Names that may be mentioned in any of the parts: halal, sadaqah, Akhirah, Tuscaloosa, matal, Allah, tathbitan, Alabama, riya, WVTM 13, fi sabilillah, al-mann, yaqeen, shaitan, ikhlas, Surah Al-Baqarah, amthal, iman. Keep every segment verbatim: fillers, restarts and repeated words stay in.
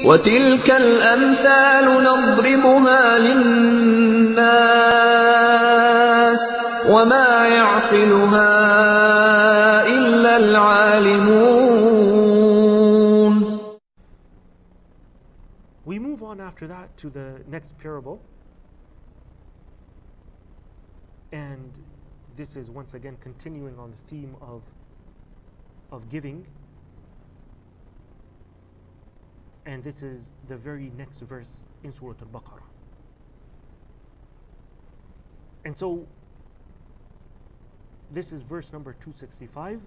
وَتِلْكَ الْأَمْثَالُ نَضْرِبُهَا لِلنَّاسِ وَمَا يَعْقِلُهَا إِلَّا الْعَالِمُونَ. We move on after that to the next parable, and this is once again continuing on the theme of of giving. And this is the very next verse in Surah Al-Baqarah. And so, this is verse number two sixty-five.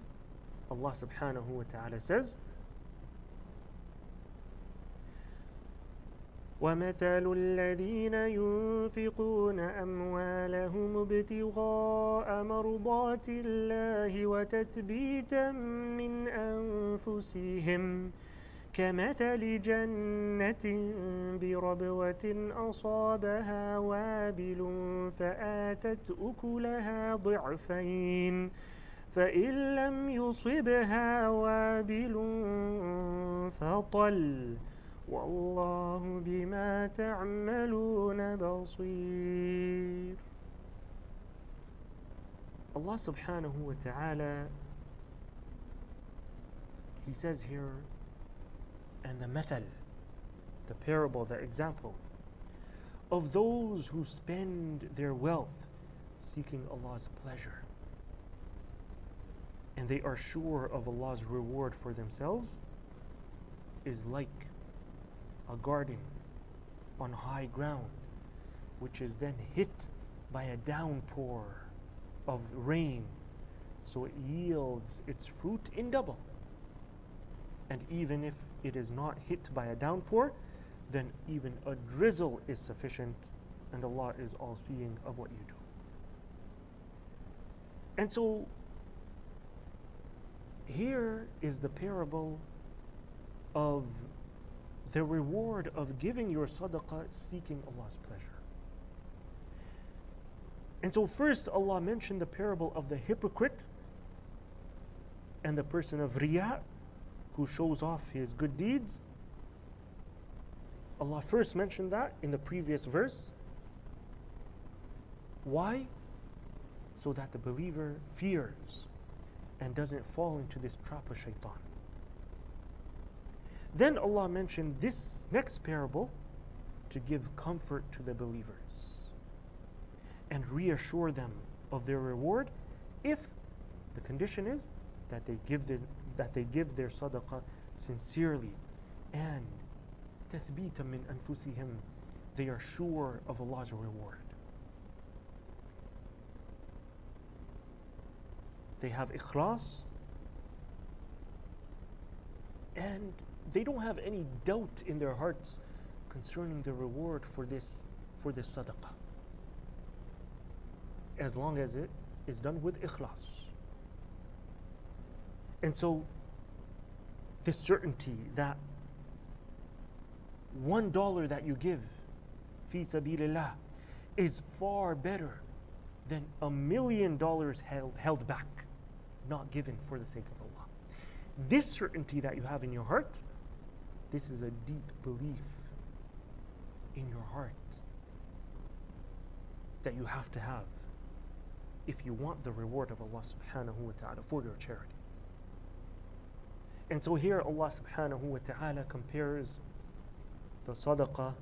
Allah subhanahu wa ta'ala says, وَمَثَلُ الَّذِينَ يُنْفِقُونَ أَمْوَالَهُمُ ابْتِغَاءَ مَرْضَاتِ اللَّهِ وَتَثْبِيتًا مِّنْ أَنفُسِهِمْ كمثل جنة بربوة أصابها وابل فآتت أكلها ضعفين فإن لم يصبها وابل فطل والله بما تعملون بصير. Allah subhanahu wa ta'ala, He says here, and the matal, the parable, the example of those who spend their wealth seeking Allah's pleasure, and they are sure of Allah's reward for themselves, is like a garden on high ground which is then hit by a downpour of rain, so it yields its fruit in double. And even if it is not hit by a downpour, then even a drizzle is sufficient, and Allah is all-seeing of what you do. And so, here is the parable of the reward of giving your sadaqah seeking Allah's pleasure. And so first Allah mentioned the parable of the hypocrite and the person of riya, who shows off his good deeds. Allah first mentioned that in the previous verse. Why? So that the believer fears and doesn't fall into this trap of shaitan. Then Allah mentioned this next parable to give comfort to the believers and reassure them of their reward, if the condition is that they give the that they give their sadaqah sincerely and tathbitan min anfusihim, they are sure of Allah's reward. They have ikhlas and they don't have any doubt in their hearts concerning the reward for this for this sadaqah, as long as it is done with ikhlas. And so, this certainty that one dollar that you give, fi sabilillah, is far better than a million dollars held, held back, not given for the sake of Allah. This certainty that you have in your heart, this is a deep belief in your heart that you have to have if you want the reward of Allah subhanahu wa ta'ala for your charity. And so here Allah subhanahu wa ta'ala compares the sadaqah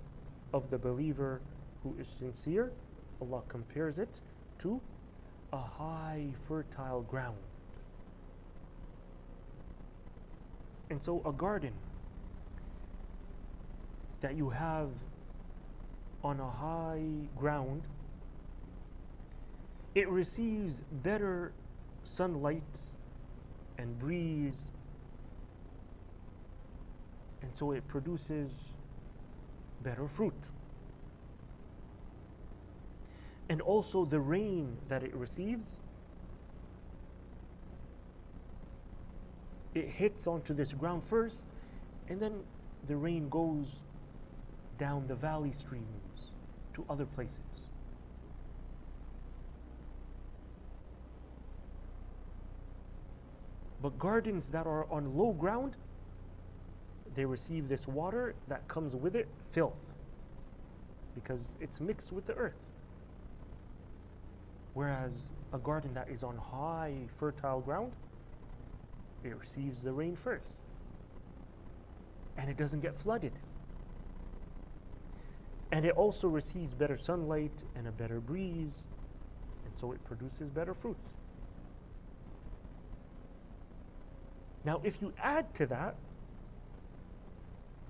of the believer who is sincere, Allah compares it to a high fertile ground. And so a garden that you have on a high ground, it receives better sunlight and breeze, and so it produces better fruit. And also the rain that it receives, it hits onto this ground first, and then the rain goes down the valley streams to other places. But gardens that are on low ground, they receive this water that comes with it, filth, because it's mixed with the earth. Whereas a garden that is on high fertile ground, it receives the rain first, and it doesn't get flooded, and it also receives better sunlight and a better breeze, and so it produces better fruit. Now if you add to that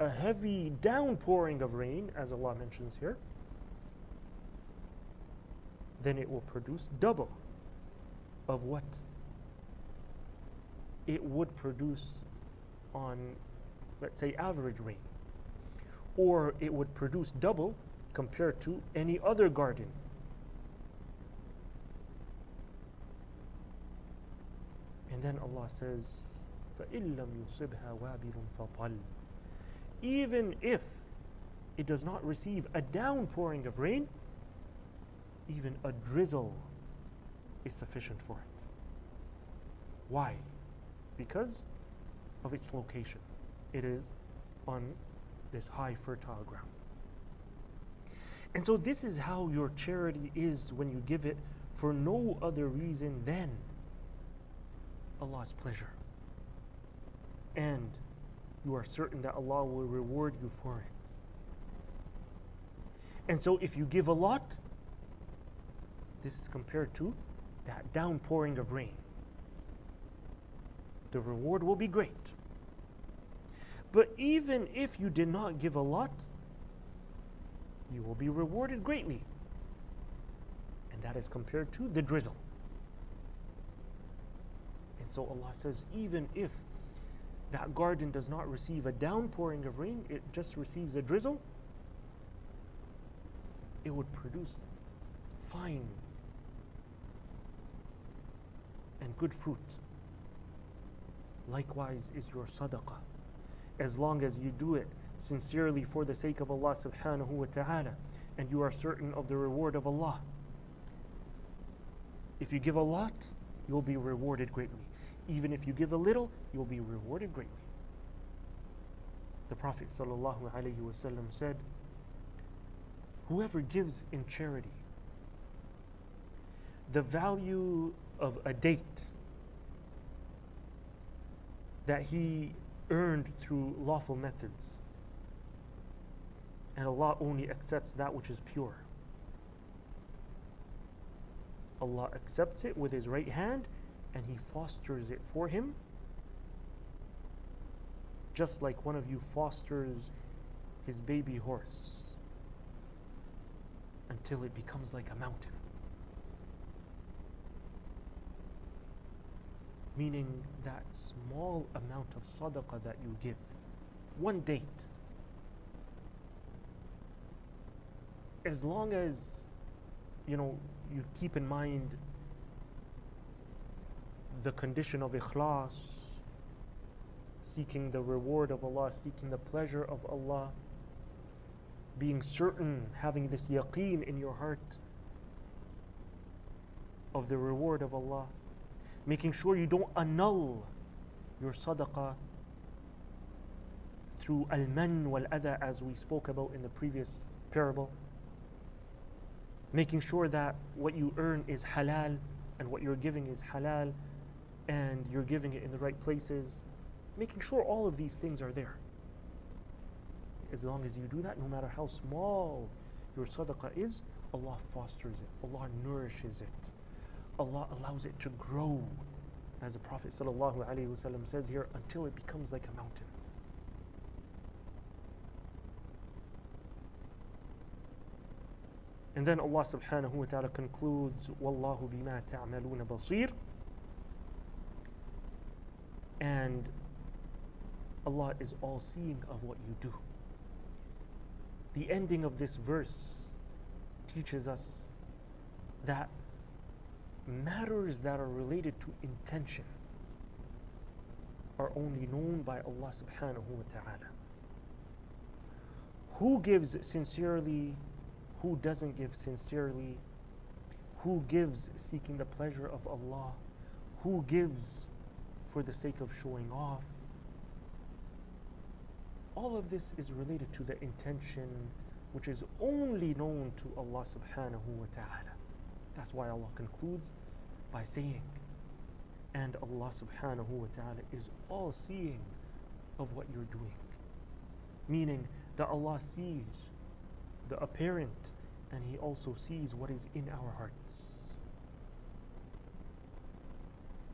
a heavy downpouring of rain, as Allah mentions here, then it will produce double of what it would produce on, let's say, average rain. Or it would produce double compared to any other garden. And then Allah says, فَإِنْ لَمْ يُصِبْهَا وَابِلٌ فَطَلٌ. Even if it does not receive a downpouring of rain, even a drizzle is sufficient for it. Why? Because of its location. It is on this high fertile ground. And so this is how your charity is when you give it for no other reason than Allah's pleasure. And you are certain that Allah will reward you for it. And so if you give a lot, this is compared to that downpouring of rain. The reward will be great. But even if you did not give a lot, you will be rewarded greatly. And that is compared to the drizzle. And so Allah says, even if that garden does not receive a downpouring of rain, it just receives a drizzle, it would produce fine and good fruit. Likewise is your sadaqah, as long as you do it sincerely for the sake of Allah subhanahu wa ta'ala, and you are certain of the reward of Allah. If you give a lot, you'll be rewarded greatly. Even if you give a little, you'll be rewarded greatly. The Prophet sallallahu alaihi wasallam said, whoever gives in charity the value of a date that he earned through lawful methods, and Allah only accepts that which is pure, Allah accepts it with his right hand, and he fosters it for him, just like one of you fosters his baby horse until it becomes like a mountain. Meaning that small amount of sadaqah that you give, one date, as long as you know you keep in mind the condition of ikhlas, seeking the reward of Allah, seeking the pleasure of Allah, being certain, having this yaqeen in your heart of the reward of Allah, making sure you don't annul your sadaqah through al-mann wal-adha, as we spoke about in the previous parable, making sure that what you earn is halal and what you're giving is halal and you're giving it in the right places, making sure all of these things are there. As long as you do that, no matter how small your sadaqah is, Allah fosters it, Allah nourishes it, Allah allows it to grow, as the Prophet ﷺ says here, until it becomes like a mountain. And then Allah subhanahu wa ta'ala concludes, Wallahu bima ta'amaluna basir. And Allah is all-seeing of what you do. The ending of this verse teaches us that matters that are related to intention are only known by Allah subhanahu wa ta'ala. Who gives sincerely, who doesn't give sincerely, who gives seeking the pleasure of Allah, who gives for the sake of showing off, all of this is related to the intention which is only known to Allah subhanahu wa ta'ala. That's why Allah concludes by saying, and Allah subhanahu wa ta'ala is all-seeing of what you're doing. Meaning that Allah sees the apparent and He also sees what is in our hearts.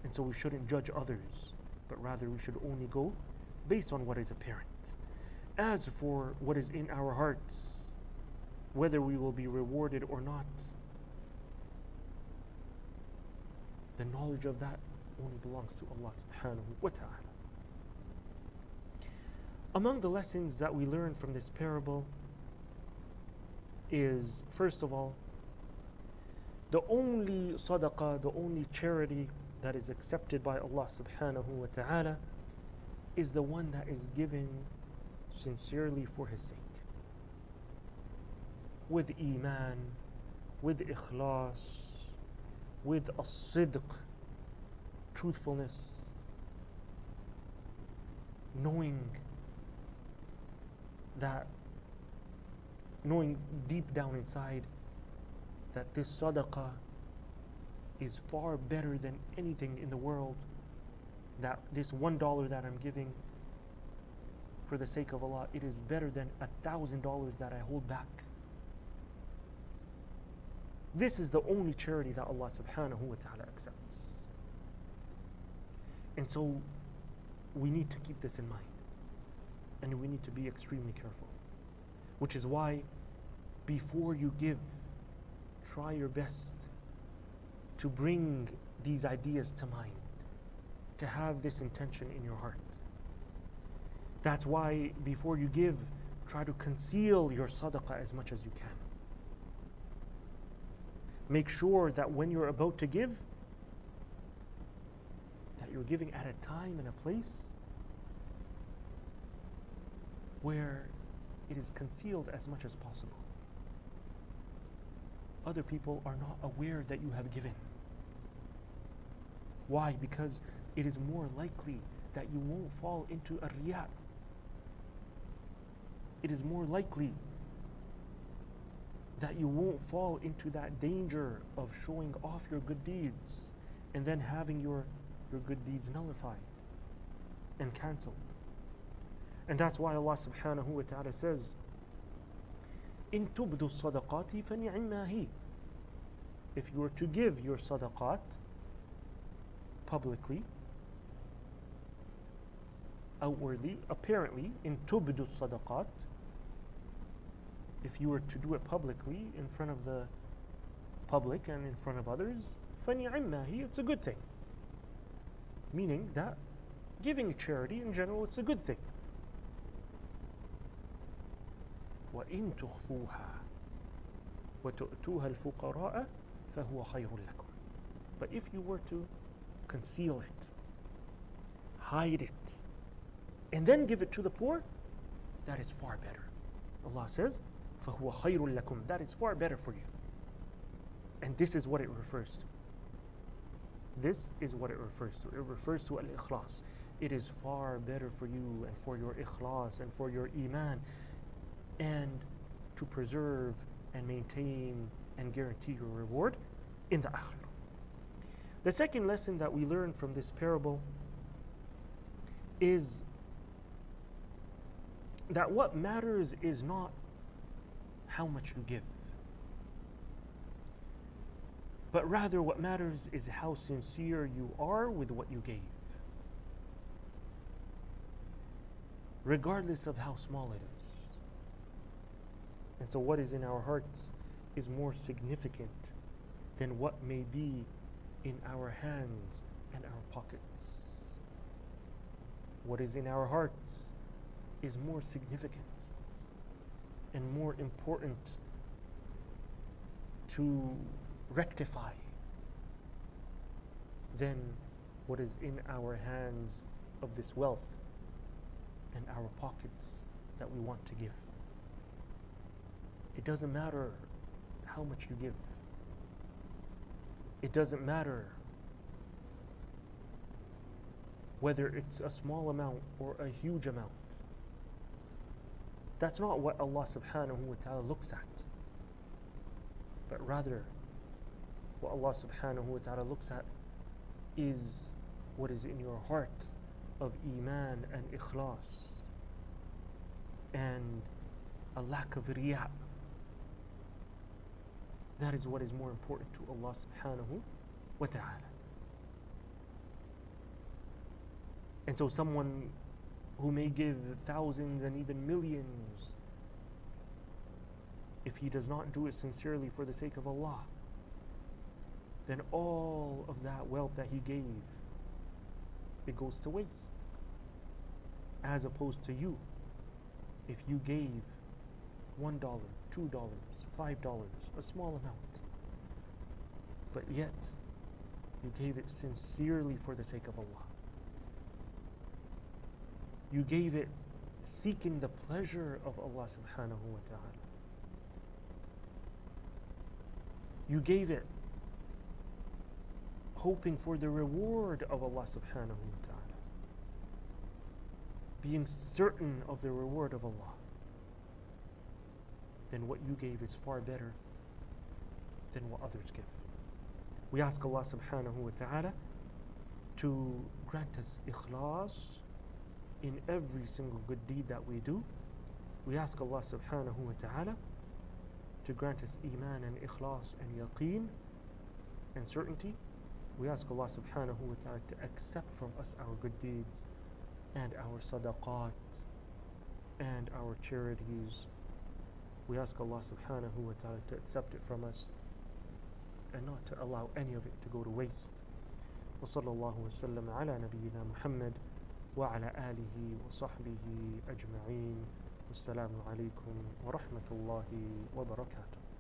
And so we shouldn't judge others, but rather we should only go based on what is apparent. As for what is in our hearts, whether we will be rewarded or not, the knowledge of that only belongs to Allah subhanahu wa ta'ala. Among the lessons that we learn from this parable is, first of all, the only sadaqah, the only charity that is accepted by Allah subhanahu wa ta'ala is the one that is given sincerely for His sake, with iman, with ikhlas, with as-sidq, truthfulness, knowing that, knowing deep down inside that this sadaqah is far better than anything in the world, that this one dollar that I'm giving for the sake of Allah, it is better than a thousand dollars that I hold back. This is the only charity that Allah subhanahu wa ta'ala accepts. And so we need to keep this in mind, and we need to be extremely careful, which is why before you give, try your best to bring these ideas to mind, to have this intention in your heart. That's why before you give, try to conceal your sadaqah as much as you can. Make sure that when you're about to give, that you're giving at a time and a place where it is concealed as much as possible. Other people are not aware that you have given. Why? Because it is more likely that you won't fall into a riya. It is more likely that you won't fall into that danger of showing off your good deeds and then having your, your good deeds nullified and cancelled. And that's why Allah subhanahu wa ta'ala says, إِن تُبْدُوا الصَّدَقَاتِ فَنِعِمَّا هِيَ. If you were to give your sadaqat publicly, outwardly, apparently, in tubdu sadaqat, if you were to do it publicly in front of the public and in front of others, فَنِعِمَّا هِيَ, it's a good thing. Meaning that giving charity in general, it's a good thing. وَإِن تُخْفُوهَا وَتُؤْتُوهَا الْفُقَرَاءَ فَهُوَ خَيْرٌ لَكُمْ. But if you were to conceal it, hide it, and then give it to the poor, that is far better. Allah says, فَهُوَ خَيْرٌ لَكُمْ, that is far better for you. And this is what it refers to. This is what it refers to. It refers to al-ikhlas. It is far better for you and for your ikhlas and for your iman, and to preserve and maintain and guarantee your reward in the Akhirah. The second lesson that we learn from this parable is that what matters is not how much you give, but rather what matters is how sincere you are with what you gave, regardless of how small it is. And so what is in our hearts is more significant than what may be in our hands and our pockets. What is in our hearts is more significant and more important to rectify than what is in our hands of this wealth and our pockets that we want to give. It doesn't matter how much you give. It doesn't matter whether it's a small amount or a huge amount. That's not what Allah subhanahu wa ta'ala looks at, but rather what Allah subhanahu wa ta'ala looks at is what is in your heart of iman and ikhlas and a lack of riya. That is what is more important to Allah subhanahu wa ta'ala. And so someone who may give thousands and even millions, if he does not do it sincerely for the sake of Allah, then all of that wealth that he gave, it goes to waste. As opposed to you, if you gave one dollar, two dollars, five dollars, a small amount, but yet you gave it sincerely for the sake of Allah. You gave it seeking the pleasure of Allah subhanahu wa ta'ala. You gave it hoping for the reward of Allah subhanahu wa ta'ala, being certain of the reward of Allah. Then what you gave is far better than what others give. We ask Allah subhanahu wa ta'ala to grant us ikhlas in every single good deed that we do. We ask Allah subhanahu wa ta'ala to grant us iman and ikhlas and yaqeen and certainty. We ask Allah subhanahu wa ta'ala to accept from us our good deeds and our sadaqat and our charities. We ask Allah subhanahu wa ta'ala to accept it from us and not to allow any of it to go to waste. Wa sallallahu wa sallam ala nabiyyina Muhammad wa ala alihi wa sahbihi ajma'een. Wassalamu alaikum wa rahmatullahi wa barakatuh.